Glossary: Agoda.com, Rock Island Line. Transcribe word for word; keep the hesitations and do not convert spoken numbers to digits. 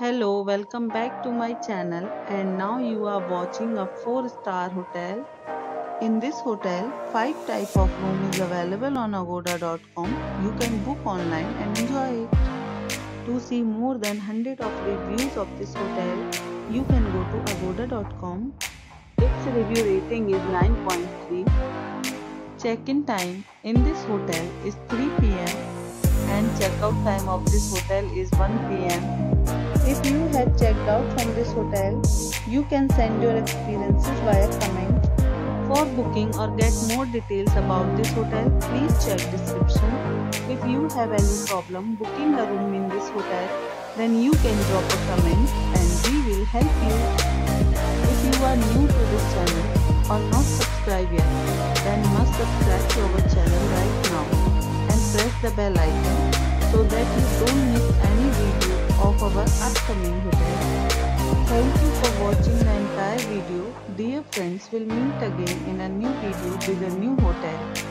Hello, welcome back to my channel, and now you are watching a four star hotel. In this hotel, five type of room is available on Agoda dot com. You can book online and enjoy it. To see more than one hundred of reviews of this hotel, you can go to Agoda dot com. Its review rating is nine point three. Check-in time in this hotel is three p m and check-out time of this hotel is one p m If you have checked out from this hotel, you can send your experiences via comment. For booking or get more details about this hotel, please check description. If you have any problem booking a room in this hotel, then you can drop a comment and we will help you. If you are new to this channel or not subscribed yet, then must subscribe to our channel right now and press the bell icon so that you don't miss any video of our upcoming hotel. Thank you for watching the entire video. Dear friends, we'll meet again in a new video with a new hotel.